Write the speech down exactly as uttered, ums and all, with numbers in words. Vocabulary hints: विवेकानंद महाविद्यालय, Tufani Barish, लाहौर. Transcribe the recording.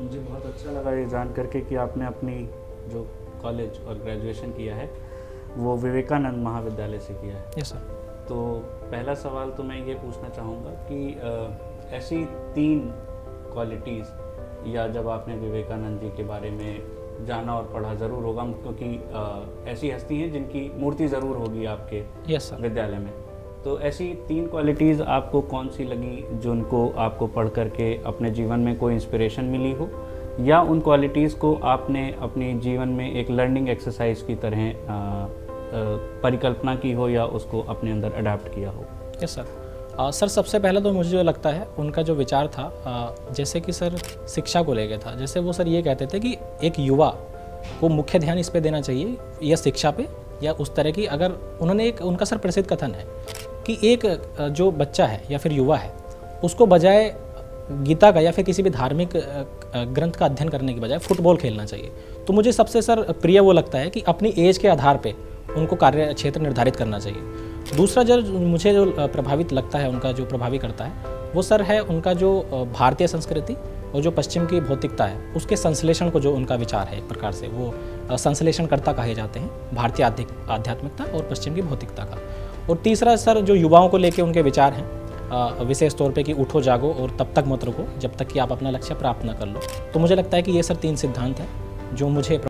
मुझे बहुत अच्छा लगा ये जान करके कि आपने अपनी जो कॉलेज और ग्रेजुएशन किया है वो विवेकानंद महाविद्यालय से किया है। Yes sir. तो पहला सवाल तो मैं ये पूछना चाहूँगा कि ऐसी तीन क्वालिटीज़, या जब आपने विवेकानंद जी के बारे में जाना और पढ़ा ज़रूर होगा, क्योंकि ऐसी हस्ती हैं जिनकी मूर्ति ज़रूर होगी आपके yes, विद्यालय में, तो ऐसी तीन क्वालिटीज़ आपको कौन सी लगी जिनको आपको पढ़ करके अपने जीवन में कोई इंस्पिरेशन मिली हो, या उन क्वालिटीज़ को आपने अपने जीवन में एक लर्निंग एक्सरसाइज की तरह आ, आ, परिकल्पना की हो या उसको अपने अंदर अडाप्ट किया हो। Yes sir. आ, सर सबसे पहले तो मुझे जो लगता है उनका जो विचार था, आ, जैसे कि सर शिक्षा को लेकर था, जैसे वो सर ये कहते थे कि एक युवा को मुख्य ध्यान इस पे देना चाहिए या शिक्षा पे या उस तरह की। अगर उन्होंने एक, उनका सर प्रसिद्ध कथन है कि एक जो बच्चा है या फिर युवा है उसको बजाय गीता का या फिर किसी भी धार्मिक ग्रंथ का अध्ययन करने के बजाय फुटबॉल खेलना चाहिए। तो मुझे सबसे सर प्रिय वो लगता है कि अपनी एज के आधार पर उनको कार्य क्षेत्र निर्धारित करना चाहिए। दूसरा जो मुझे जो प्रभावित लगता है, उनका जो प्रभावी करता है वो सर है उनका जो भारतीय संस्कृति और जो पश्चिम की भौतिकता है उसके संश्लेषण को जो उनका विचार है, एक प्रकार से वो संश्लेषणकर्ता कहे जाते हैं भारतीय आध्यात्मिकता और पश्चिम की भौतिकता का। और तीसरा सर जो युवाओं को लेके उनके विचार हैं, विशेष तौर पे कि उठो जागो और तब तक मत रुको जब तक कि आप अपना लक्ष्य प्राप्त न कर लो। तो मुझे लगता है कि ये सर तीन सिद्धांत हैं जो मुझे